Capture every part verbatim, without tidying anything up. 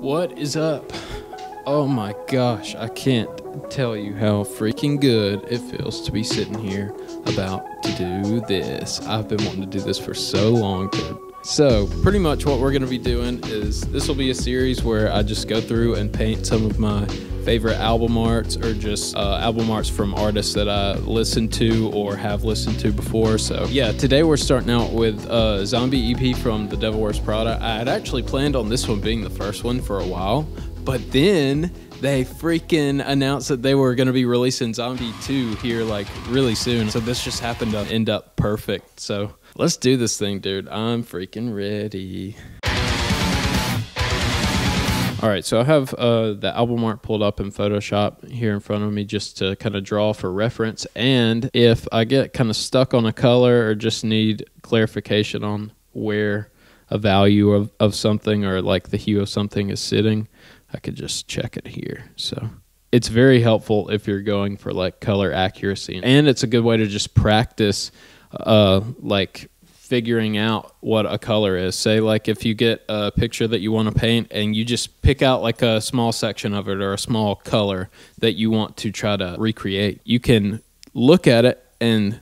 What is up? Oh my gosh, I can't tell you how freaking good it feels to be sitting here about to do this. I've been wanting to do this for so long, dude. So pretty much what we're going to be doing is this will be a series where I just go through and paint some of my favorite album arts, or just uh, album arts from artists that I listen to or have listened to before. So yeah, today we're starting out with uh, Zombie E P from The Devil Wears Prada. I had actually planned on this one being the first one for a while, but then they freaking announced that they were going to be releasing Zombie two here like really soon. So this just happened to end up perfect. So let's do this thing, dude. I'm freaking ready. All right, so I have uh, the album art pulled up in Photoshop here in front of me just to kind of draw for reference. And if I get kind of stuck on a color or just need clarification on where a value of, of something or like the hue of something is sitting, I could just check it here. So it's very helpful if you're going for like color accuracy. And it's a good way to just practice uh, like figuring out what a color is. Say like if you get a picture that you want to paint and you just pick out like a small section of it or a small color that you want to try to recreate, you can look at it and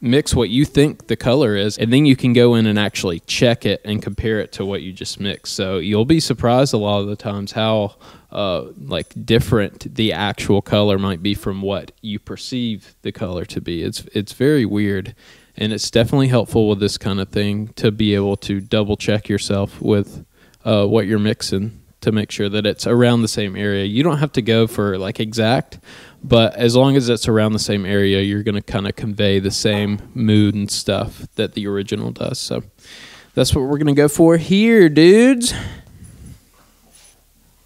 mix what you think the color is, and then you can go in and actually check it and compare it to what you just mixed. So you'll be surprised a lot of the times how uh, like different the actual color might be from what you perceive the color to be. It's, it's very weird. And it's definitely helpful with this kind of thing to be able to double check yourself with uh, what you're mixing to make sure that it's around the same area. You don't have to go for like exact, but as long as it's around the same area, you're going to kind of convey the same mood and stuff that the original does. So that's what we're going to go for here, dudes.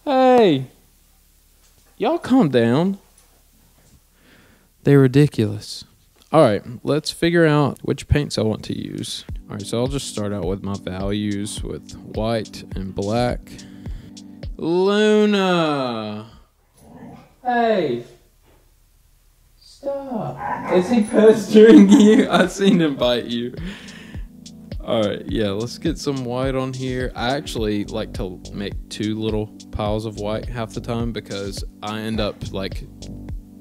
Hey, y'all calm down. They're ridiculous. All right, let's figure out which paints I want to use. All right, so I'll just start out with my values with white and black. Luna! Hey! Stop! Is he pestering you? I've seen him bite you. All right, yeah, let's get some white on here. I actually like to make two little piles of white half the time because I end up like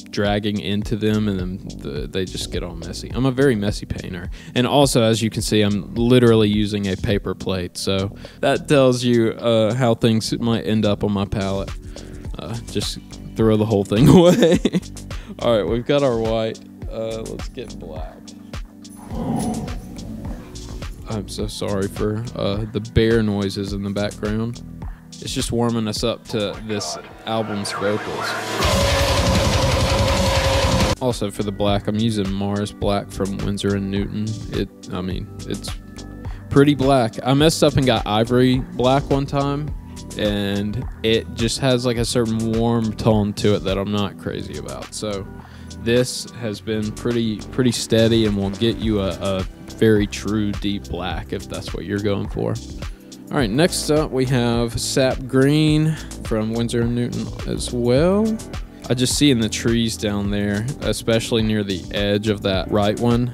dragging into them, and then the, they just get all messy. I'm a very messy painter, and also, as you can see, I'm literally using a paper plate, so that tells you uh, how things might end up on my palette. Uh, just throw the whole thing away. All right, we've got our white. Uh, let's get black. I'm so sorry for uh, the bear noises in the background. It's just warming us up to this album's vocals. Also for the black, I'm using Mars black from Winsor and Newton. It, I mean, it's pretty black. I messed up and got ivory black one time, and it just has like a certain warm tone to it that I'm not crazy about. So this has been pretty, pretty steady and will get you a, a very true deep black if that's what you're going for. All right, next up we have Sap Green from Winsor and Newton as well. I just see in the trees down there, especially near the edge of that right one,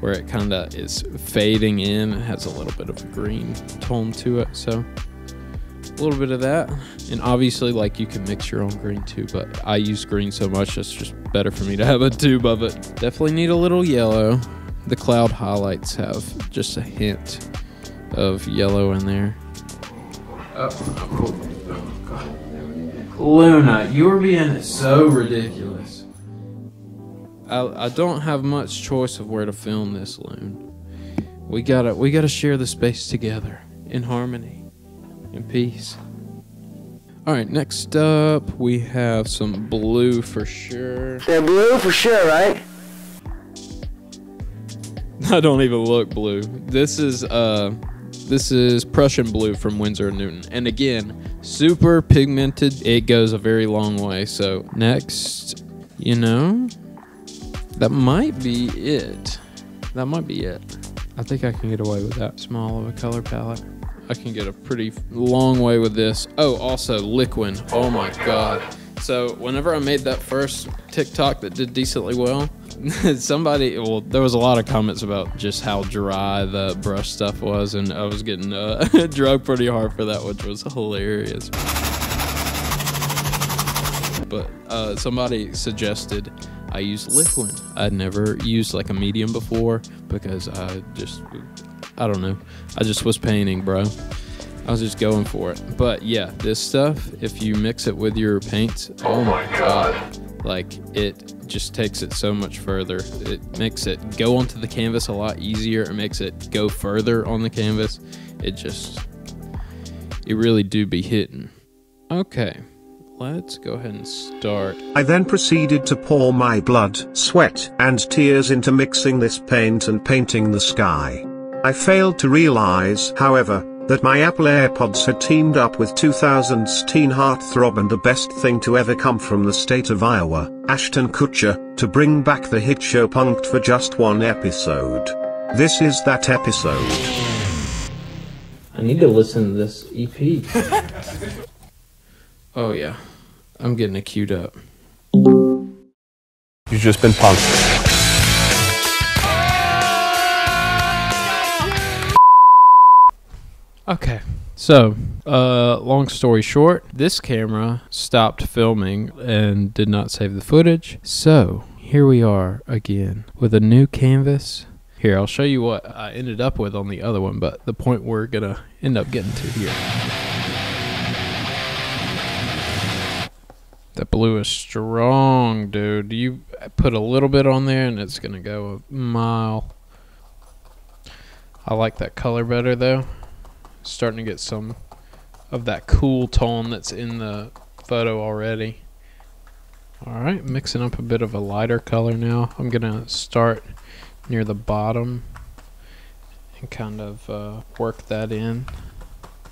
where it kind of is fading in. It has a little bit of a green tone to it, so a little bit of that. And obviously, like, you can mix your own green too, but I use green so much, it's just better for me to have a tube of it. Definitely need a little yellow. The cloud highlights have just a hint of yellow in there. Oh, cool. Luna, you are being so ridiculous. I, I don't have much choice of where to film this, Loon. We gotta, we gotta share the space together in harmony, in peace. All right, next up we have some blue for sure. They're blue for sure, right? I don't even look blue. This is uh. This is Prussian blue from Winsor and Newton. And again, super pigmented. It goes a very long way. So next, you know, that might be it. That might be it. I think I can get away with that small of a color palette. I can get a pretty long way with this. Oh, also Liquin. Oh my God. So whenever I made that first TikTok that did decently well, somebody, well, there was a lot of comments about just how dry the brush stuff was, and I was getting uh, drugged pretty hard for that, which was hilarious. but uh, somebody suggested I use Liquin. I'd never used like a medium before because I just, I don't know. I just was painting, bro. I was just going for it. But yeah, this stuff, if you mix it with your paints, oh my God, like it just takes it so much further. It makes it go onto the canvas a lot easier. It makes it go further on the canvas. It just, it really do be hitting. Okay, let's go ahead and start. I then proceeded to pour my blood, sweat, and tears into mixing this paint and painting the sky. I failed to realize, however, that my Apple AirPods had teamed up with two thousands teen heartthrob and the best thing to ever come from the state of Iowa, Ashton Kutcher, to bring back the hit show Punk'd for just one episode. This is that episode. I need to listen to this E P. Oh yeah, I'm getting it queued up. You've just been punked. Okay, so, uh, long story short, this camera stopped filming and did not save the footage. So, here we are again with a new canvas. Here, I'll show you what I ended up with on the other one, but the point we're gonna end up getting to here. That blue is strong, dude. You put a little bit on there and it's gonna go a mile. I like that color better though. Starting to get some of that cool tone that's in the photo already. Alright, mixing up a bit of a lighter color now. I'm gonna start near the bottom and kind of uh, work that in.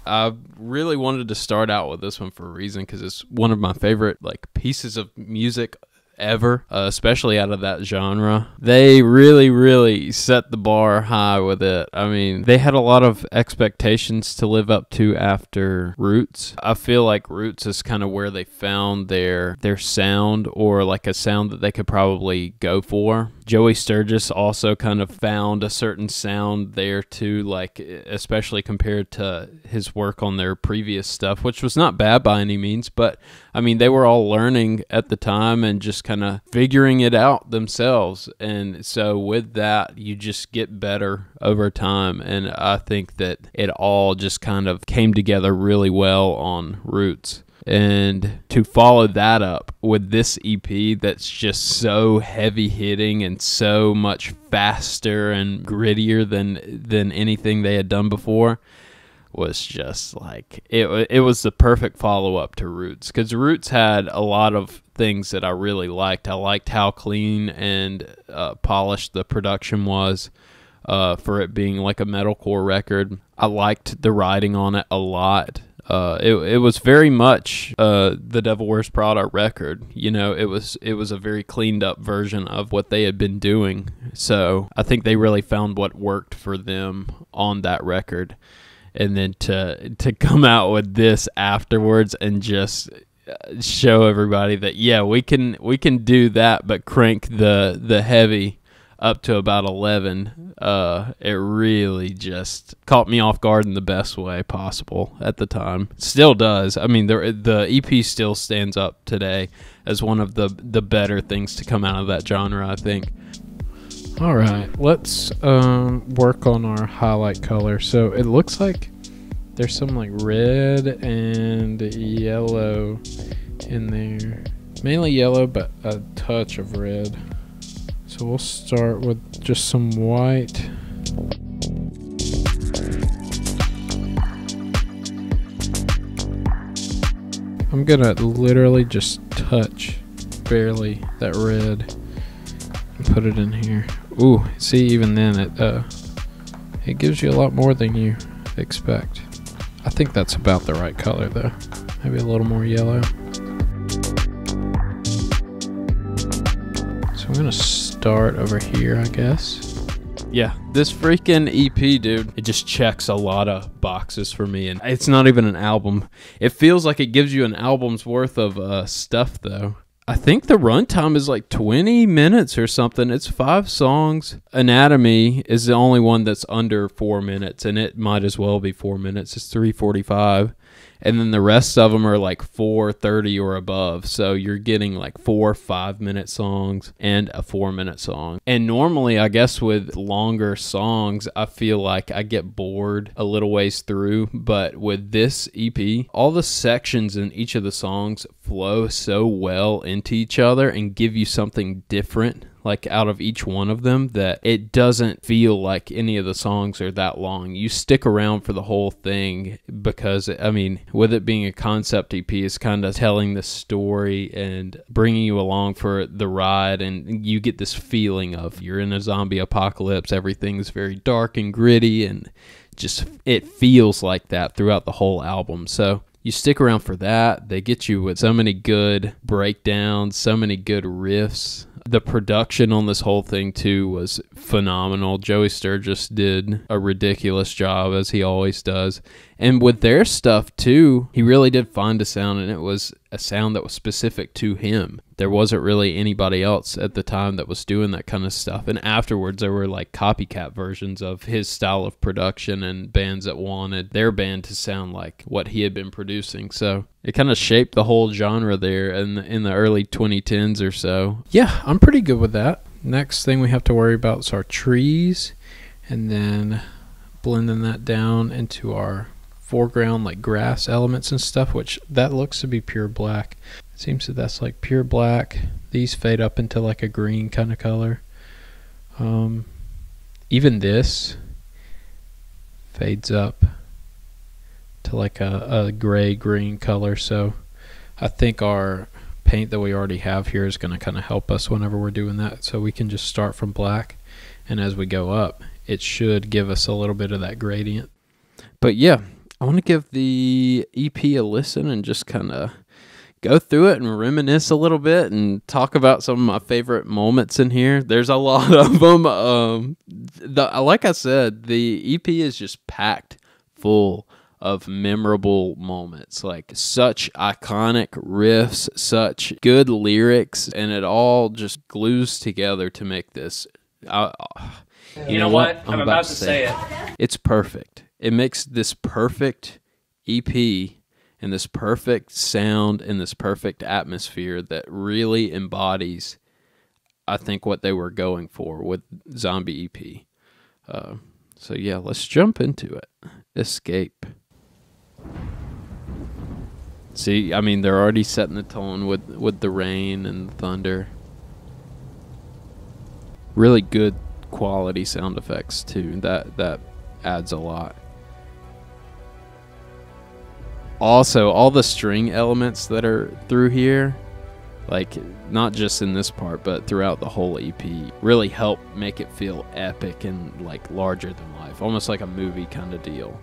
I really wanted to start out with this one for a reason, because it's one of my favorite like pieces of music ever, uh, especially out of that genre. They really, really set the bar high with it. I mean, they had a lot of expectations to live up to after Roots. I feel like Roots is kind of where they found their their sound, or like a sound that they could probably go for. Joey Sturgis also kind of found a certain sound there too, like especially compared to his work on their previous stuff, which was not bad by any means, but I mean, they were all learning at the time and just kind of figuring it out themselves. And so with that, you just get better over time. And I think that it all just kind of came together really well on Roots. And to follow that up with this E P that's just so heavy hitting and so much faster and grittier than than anything they had done before was just like, it, it was the perfect follow-up to Roots, because Roots had a lot of things that I really liked. I liked how clean and uh, polished the production was. Uh, for it being like a metalcore record, I liked the writing on it a lot. Uh, it, it was very much uh, The Devil Wears Prada record. You know, it was it was a very cleaned up version of what they had been doing. So I think they really found what worked for them on that record. And then to, to come out with this afterwards and just show everybody that, yeah, we can we can do that, but crank the, the heavy up to about eleven, uh, it really just caught me off guard in the best way possible at the time. Still does. I mean, the, the E P still stands up today as one of the, the better things to come out of that genre, I think. All right, let's um, work on our highlight color. So it looks like there's some like red and yellow in there. Mainly yellow, but a touch of red. So we'll start with just some white. I'm gonna literally just touch barely that red and put it in here. Ooh, see, even then it uh, it gives you a lot more than you expect. I think that's about the right color though. Maybe a little more yellow. So I'm gonna start over here, I guess. Yeah, this freaking E P, dude, it just checks a lot of boxes for me, and it's not even an album. It feels like it gives you an album's worth of uh, stuff, though. I think the runtime is like twenty minutes or something. It's five songs. Anatomy is the only one that's under four minutes, and it might as well be four minutes. It's three forty-five. and then the rest of them are like four thirty or above. So you're getting like four five minute songs and a four minute song. And normally, I guess with longer songs, I feel like I get bored a little ways through, but with this E P, all the sections in each of the songs flow so well into each other and give you something different, like out of each one of them, that it doesn't feel like any of the songs are that long. You stick around for the whole thing because, I mean, with it being a concept E P, it's kind of telling the story and bringing you along for the ride, and you get this feeling of you're in a zombie apocalypse. Everything's very dark and gritty, and just it feels like that throughout the whole album. So you stick around for that. They get you with so many good breakdowns, so many good riffs. The production on this whole thing, too, was phenomenal. Joey Sturgis did a ridiculous job, as he always does. And with their stuff, too, he really did find a sound, and it was a sound that was specific to him. There wasn't really anybody else at the time that was doing that kind of stuff. And afterwards, there were like copycat versions of his style of production and bands that wanted their band to sound like what he had been producing. So it kind of shaped the whole genre there in, in the early twenty tens or so. Yeah, I'm pretty good with that. Next thing we have to worry about is our trees, and then blending that down into our foreground, like grass elements and stuff, which that looks to be pure black. It seems that that's like pure black. These fade up into like a green kind of color. Um, even this fades up to like a, a gray green color. So I think our paint that we already have here is going to kind of help us whenever we're doing that. So we can just start from black, and as we go up, it should give us a little bit of that gradient. But yeah, I want to give the E P a listen and just kind of go through it and reminisce a little bit and talk about some of my favorite moments in here. There's a lot of them. Um, the, like I said, the E P is just packed full of memorable moments, like such iconic riffs, such good lyrics, and it all just glues together to make this. I, you, you know what? what? I'm, I'm about, about to say, say it. it. It's perfect. It makes this perfect E P and this perfect sound and this perfect atmosphere that really embodies, I think, what they were going for with Zombie E P. Uh, so yeah, let's jump into it. Escape. See, I mean, they're already setting the tone with, with the rain and the thunder. Really good quality sound effects, too. That, that adds a lot. Also, all the string elements that are through here, like not just in this part but throughout the whole E P, really help make it feel epic and like larger than life, almost like a movie kind of deal.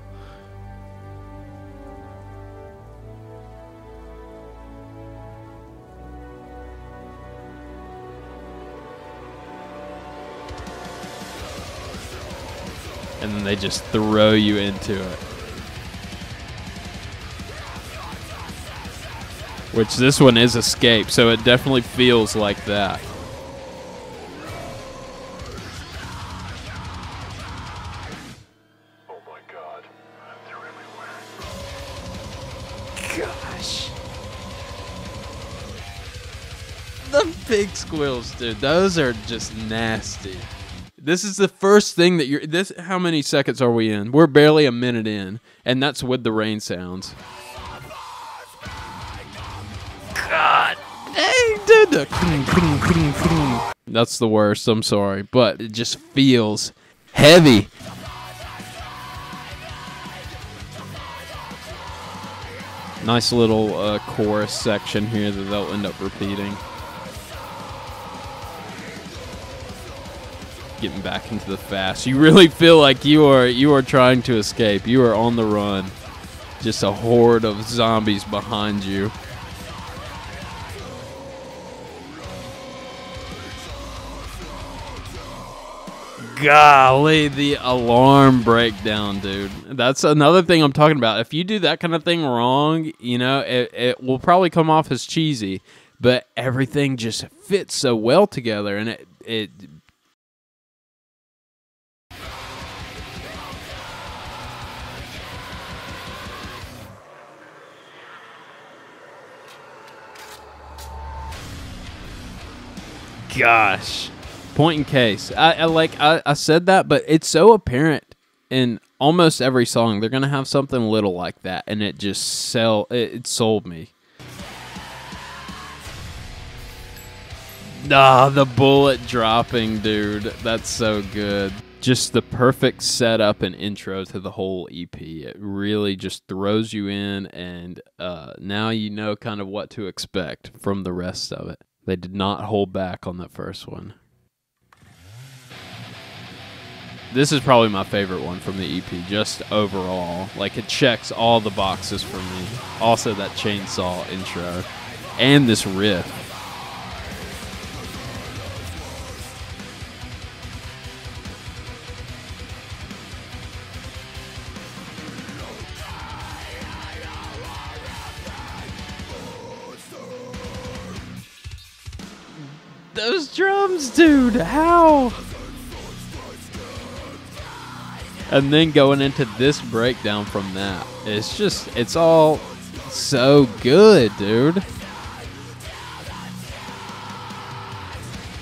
And then they just throw you into it. Which this one is Escape, so it definitely feels like that. Oh my God, they're everywhere. Gosh. The pig squeals, dude, those are just nasty. This is the first thing that you're, this, how many seconds are we in? We're barely a minute in, and that's with the rain sounds. God dang, dude, the that's the worst, I'm sorry, but it just feels heavy. Nice little uh, chorus section here that they'll end up repeating. Getting back into the fast. You really feel like you are you are trying to escape. You are on the run. Just a horde of zombies behind you. Golly, the alarm breakdown, dude. That's another thing I'm talking about. If you do that kind of thing wrong, you know, it, it will probably come off as cheesy, but everything just fits so well together, and it, it gosh. Point in case. I, I like I, I said that, but it's so apparent in almost every song. They're gonna have something little like that, and it just sell it, it sold me. Ah, the bullet dropping, dude. That's so good. Just the perfect setup and intro to the whole E P. It really just throws you in, and uh, now you know kind of what to expect from the rest of it. They did not hold back on that first one. This is probably my favorite one from the E P, just overall. Like, it checks all the boxes for me. Also, that chainsaw intro and this riff. Those drums, dude, how? And then going into this breakdown from that, it's just, it's all so good, dude.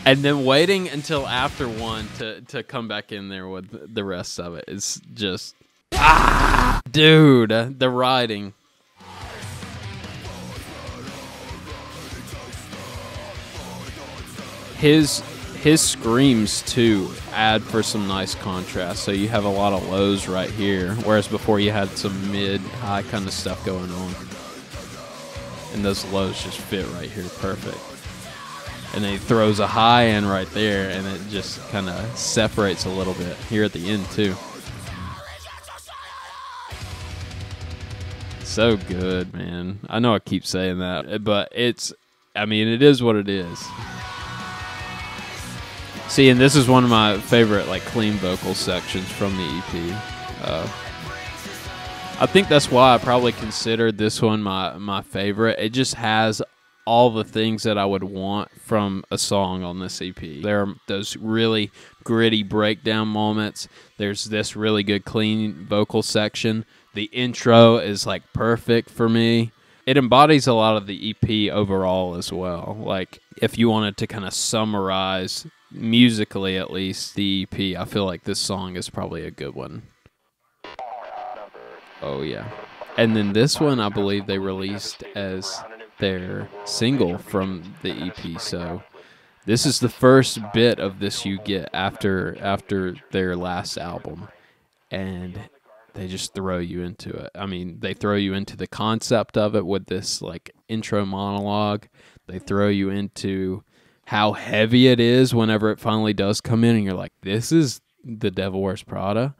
And then waiting until after one to, to come back in there with the rest of it is just, ah, dude, the writing. His his screams, too, add for some nice contrast. So you have a lot of lows right here, whereas before you had some mid-high kind of stuff going on. And those lows just fit right here perfect. And then he throws a high in right there, and it just kind of separates a little bit here at the end, too. So good, man. I know I keep saying that, but it's, I mean, it is what it is. See, and this is one of my favorite, like, clean vocal sections from the E P. Uh, I think that's why I probably considered this one my, my favorite. It just has all the things that I would want from a song on this E P. There are those really gritty breakdown moments. There's this really good clean vocal section. The intro is, like, perfect for me. It embodies a lot of the E P overall as well. Like, if you wanted to kind of summarize, musically at least, the E P, I feel like this song is probably a good one. Oh yeah. And then this one I believe they released as their single from the E P, so this is the first bit of this you get after after their last album, and they just throw you into it. I mean, they throw you into the concept of it with this, like, intro monologue. They throw you into how heavy it is whenever it finally does come in, and you're like, this is The Devil Wears Prada.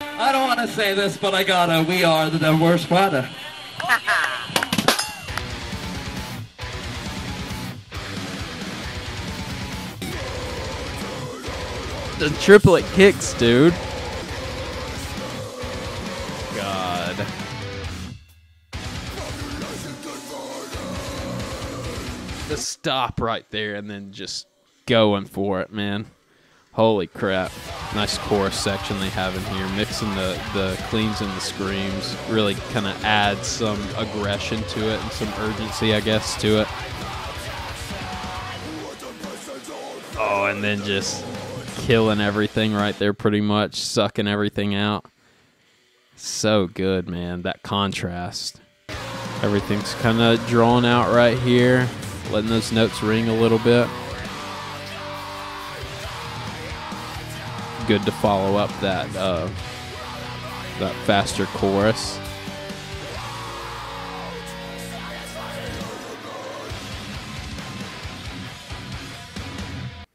I don't want to say this, but I gotta, we are The Devil Wears Prada. The triplet kicks, dude. God. The stop right there and then just going for it, man. Holy crap. Nice chorus section they have in here. Mixing the, the cleans and the screams really kind of adds some aggression to it and some urgency, I guess, to it. Oh, and then just killing everything right there pretty much, sucking everything out. So good, man. That contrast. Everything's kind of drawn out right here. Letting those notes ring a little bit. Good to follow up that uh, that faster chorus.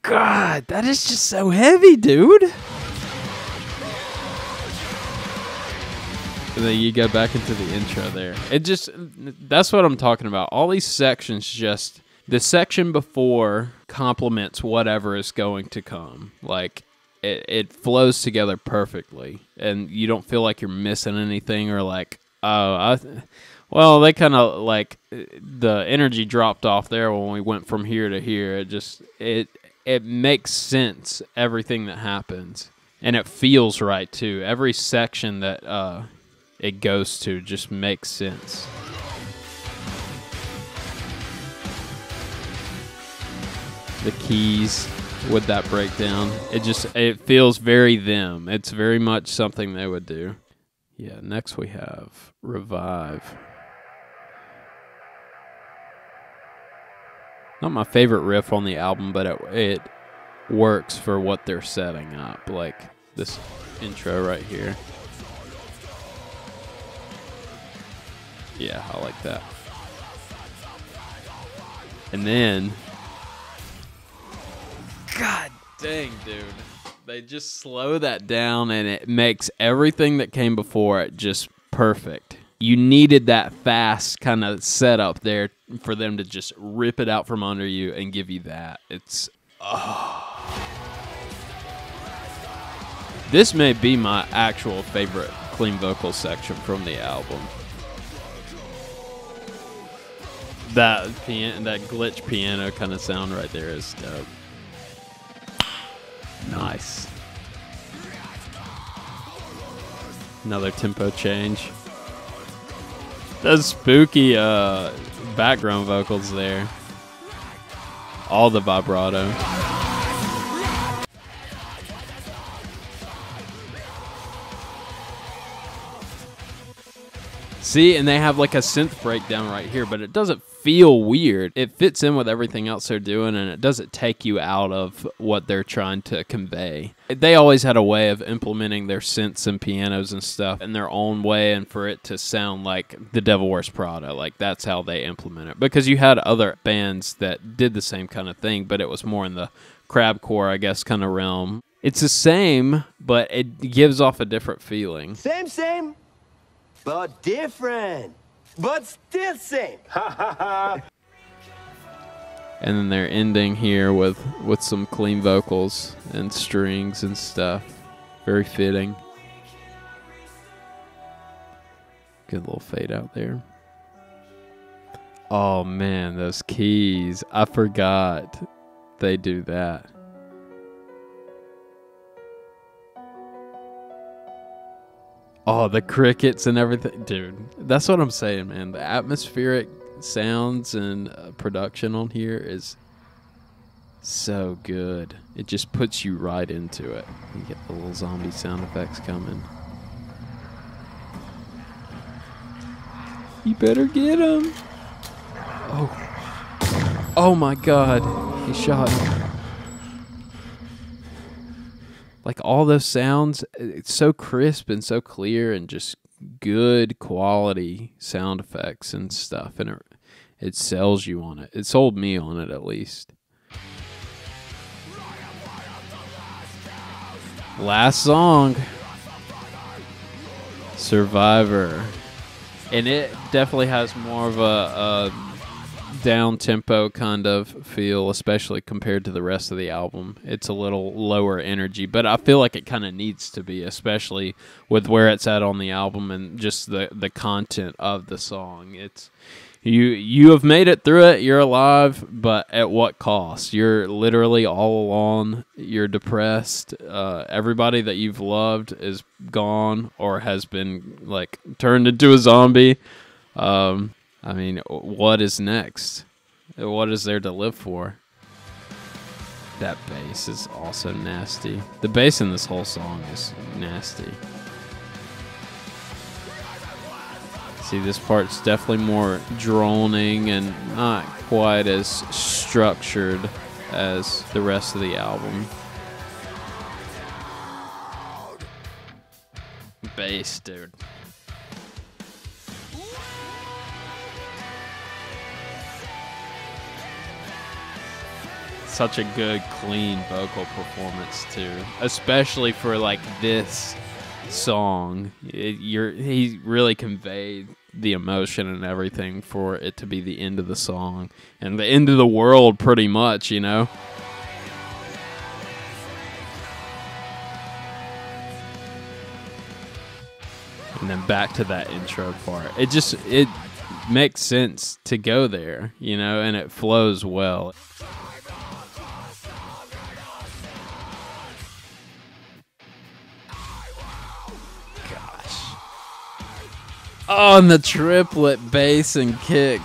God, that is just so heavy, dude. And then you go back into the intro there. It just, that's what I'm talking about. All these sections just, the section before complements whatever is going to come. Like, it, it flows together perfectly, and you don't feel like you're missing anything or like, oh, I, well, they kind of like, the energy dropped off there when we went from here to here. It just, it, it makes sense, everything that happens, and it feels right too. Every section that uh, it goes to just makes sense. the keys with that breakdown. It just, it feels very them. It's very much something they would do. Yeah, next we have Revive. Not my favorite riff on the album, but it, it works for what they're setting up, like this intro right here. Yeah, I like that. And then, God dang, dude. They just slow that down and it makes everything that came before it just perfect. You needed that fast kind of setup there for them to just rip it out from under you and give you that. It's, oh. This may be my actual favorite clean vocal section from the album. That piano, that glitch piano kind of sound right there is dope. Nice. Another tempo change. Those spooky uh, background vocals there. All the vibrato. See, and they have like a synth breakdown right here, but it doesn't feel weird. It fits in with everything else they're doing, and it doesn't take you out of what they're trying to convey. They always had a way of implementing their synths and pianos and stuff in their own way, and for it to sound like The Devil Wears Prada. Like, that's how they implement it. Because you had other bands that did the same kind of thing, but it was more in the crabcore, I guess, kind of realm. It's the same, but it gives off a different feeling. Same, same. But different, but still same. And then they're ending here with, with some clean vocals and strings and stuff. Very fitting. Good little fade out there. Oh man, those keys. I forgot they do that. Oh, the crickets and everything. Dude, that's what I'm saying, man. The atmospheric sounds and uh, production on here is so good. It just puts you right into it. You get the little zombie sound effects coming. You better get him. Oh. Oh my God. He shot him. Like, all those sounds, it's so crisp and so clear and just good quality sound effects and stuff. And it, it sells you on it. It sold me on it, at least. Last song. Survivor. And it definitely has more of a, a down-tempo kind of feel, especially compared to the rest of the album. It's a little lower energy, but I feel like it kind of needs to be, especially with where it's at on the album and just the, the content of the song. It's you you have made it through it, you're alive, but at what cost? You're literally all alone, you're depressed, uh, everybody that you've loved is gone or has been like turned into a zombie. Um... I mean, what is next? What is there to live for? That bass is also nasty. The bass in this whole song is nasty. See, this part's definitely more droning and not quite as structured as the rest of the album. Bass, dude. Such a good clean vocal performance too, especially for like this song. It, you're he really conveyed the emotion and everything for it to be the end of the song and the end of the world, pretty much, you know. And then back to that intro part. It just it makes sense to go there, you know, and it flows well. Oh, and the triplet bass and kick.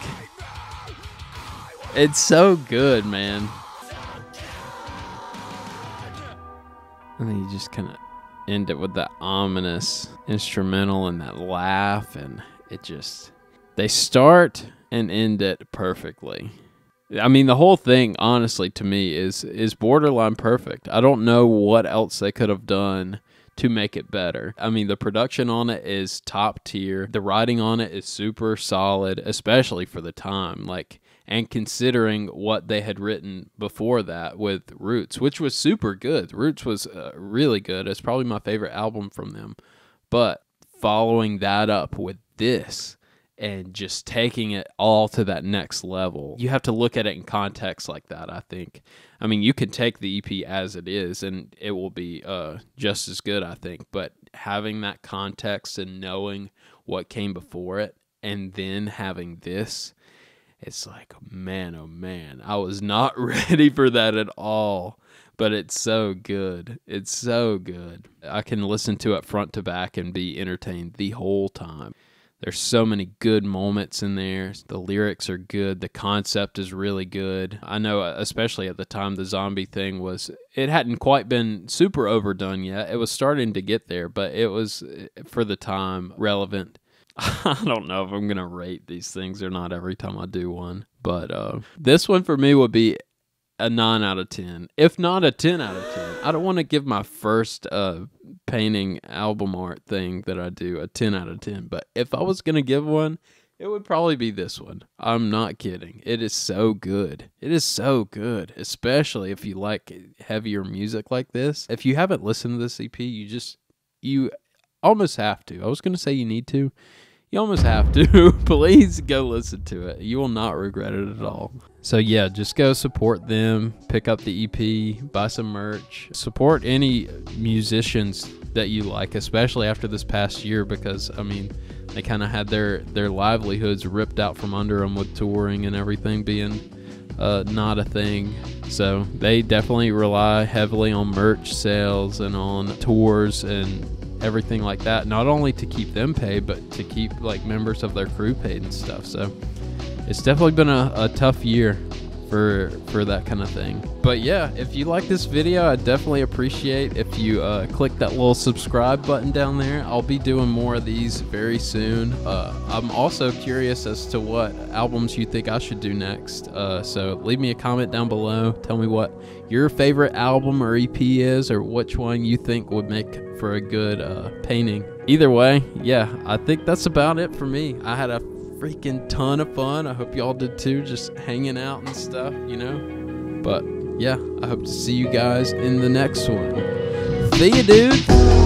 It's so good, man. And then you just kind of end it with that ominous instrumental and that laugh, and it just, they start and end it perfectly. I mean, the whole thing, honestly, to me, is is borderline perfect. I don't know what else they could have done to make it better. I mean, the production on it is top tier. The writing on it is super solid, especially for the time. Like, and considering what they had written before that with Roots, which was super good. Roots was uh, really good. It's probably my favorite album from them. But following that up with this, and just taking it all to that next level. You have to look at it in context like that, I think. I mean, you can take the E P as it is, and it will be uh, just as good, I think. But having that context and knowing what came before it, and then having this, it's like, man, oh man, I was not ready for that at all. But it's so good. It's so good. I can listen to it front to back and be entertained the whole time. There's so many good moments in there. The lyrics are good. The concept is really good. I know, especially at the time, the zombie thing was, it hadn't quite been super overdone yet. It was starting to get there, but it was, for the time, relevant. I don't know if I'm going to rate these things or not every time I do one, but uh, this one for me would be a nine out of ten, if not a ten out of ten. I don't want to give my first uh, painting album art thing that I do a ten out of ten, but if I was going to give one, it would probably be this one. I'm not kidding. It is so good. It is so good, especially if you like heavier music like this. If you haven't listened to this E P, you just, you almost have to. I was going to say you need to. You almost have to. Please go listen to it. You will not regret it at all. So yeah, just go support them. Pick up the E P, buy some merch. Support any musicians that you like, especially after this past year, because, I mean, they kind of had their, their livelihoods ripped out from under them with touring and everything being uh, not a thing. So they definitely rely heavily on merch sales and on tours and everything like that, not only to keep them paid, but to keep like members of their crew paid and stuff. So it's definitely been a, a tough year for for that kind of thing. But yeah, if you like this video, I definitely appreciate if you uh click that little subscribe button down there. I'll be doing more of these very soon. uh I'm also curious as to what albums you think I should do next, uh so leave me a comment down below. Tell me what your favorite album or E P is, or which one you think would make for a good uh painting. Either way, yeah, I think that's about it for me. I had a freaking ton of fun. I hope y'all did too, just hanging out and stuff, you know. But yeah, I hope to see you guys in the next one. See you, dude.